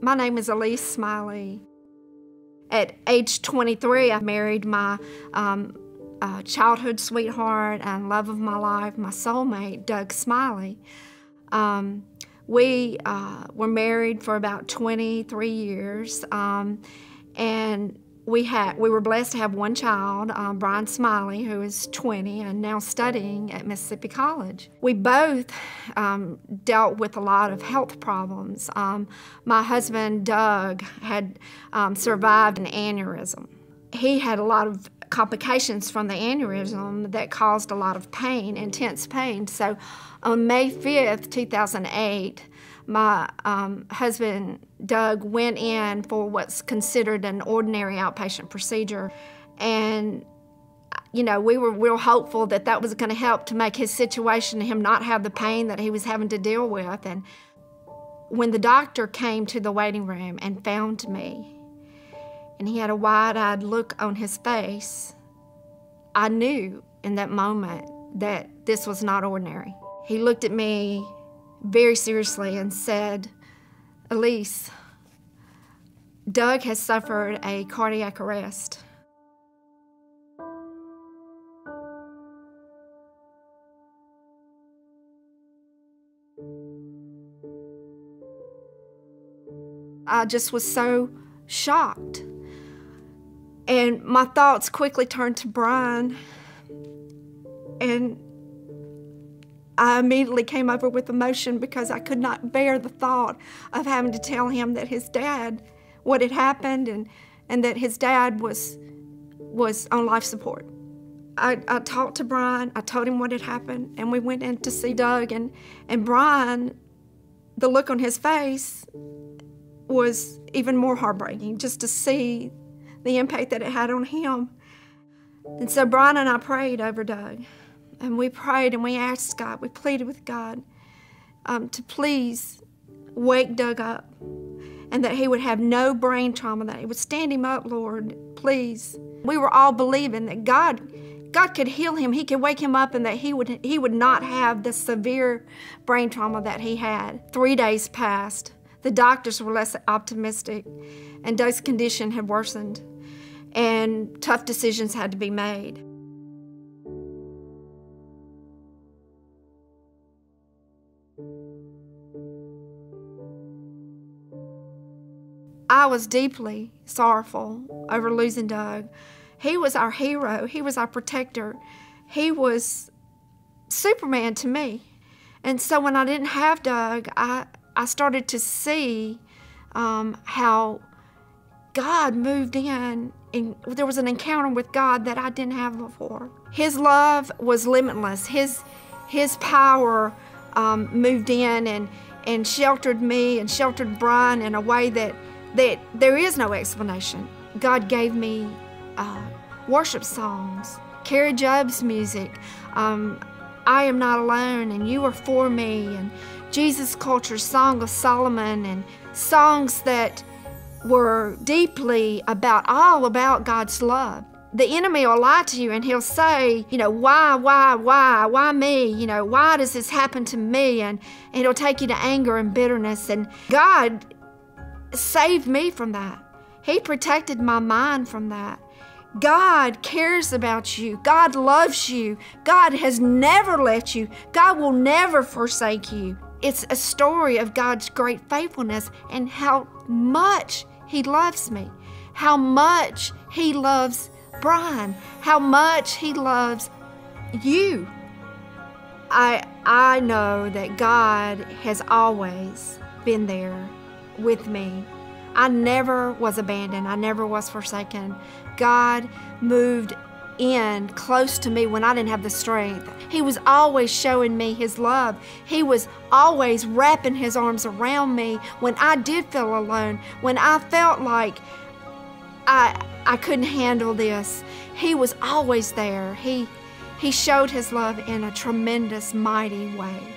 My name is Elise Smyly. At age 23, I married my childhood sweetheart and love of my life, my soulmate, Doug Smyly. We were married for about 23 years, and we were blessed to have one child, Brian Smyly, who is 20 and now studying at Mississippi College. We both dealt with a lot of health problems. My husband, Doug, had survived an aneurysm. He had a lot of complications from the aneurysm that caused a lot of pain, intense pain. So on May 5th, 2008, my husband, Doug, went in for what's considered an ordinary outpatient procedure. And, you know, we were real hopeful that that was going to help to make his situation, him not have the pain that he was having to deal with. And when the doctor came to the waiting room and found me, and he had a wide-eyed look on his face, I knew in that moment that this was not ordinary. He looked at me very seriously and said, "Elise, Doug has suffered a cardiac arrest." I just was so shocked. And my thoughts quickly turned to Brian, and I immediately came over with emotion because I could not bear the thought of having to tell him that his dad, what had happened, and that his dad was on life support. I talked to Brian, I told him what had happened, and we went in to see Doug, and Brian, the look on his face was even more heartbreaking, just to see the impact that it had on him. And so Brian and I prayed over Doug. And we prayed and we asked God, we pleaded with God to please wake Doug up and that he would have no brain trauma, that he would stand him up, Lord, please. We were all believing that God could heal him, he could wake him up, and that he would not have the severe brain trauma that he had. 3 days passed. The doctors were less optimistic, and Doug's condition had worsened, and tough decisions had to be made. I was deeply sorrowful over losing Doug. He was our hero, he was our protector. He was Superman to me. And so when I didn't have Doug, I started to see how God moved in, and there was an encounter with God that I didn't have before. His love was limitless. His power moved in and sheltered me and sheltered Brian in a way that there is no explanation. God gave me worship songs, Carrie Job's music, I Am Not Alone, and You Are For Me, and Jesus Culture, Song of Solomon, and songs that were deeply all about God's love. The enemy will lie to you and he'll say, you know, why me? You know, why does this happen to me? And it'll take you to anger and bitterness. And God saved me from that. He protected my mind from that. God cares about you. God loves you. God has never left you. God will never forsake you. It's a story of God's great faithfulness and how much he loves me, how much he loves Brian, how much he loves you. I know that God has always been there with me. I never was abandoned. I never was forsaken. God moved in close to me when I didn't have the strength. He was always showing me his love. He was always wrapping his arms around me when I did feel alone, when I felt like I couldn't handle this. He was always there. He showed his love in a tremendous, mighty way.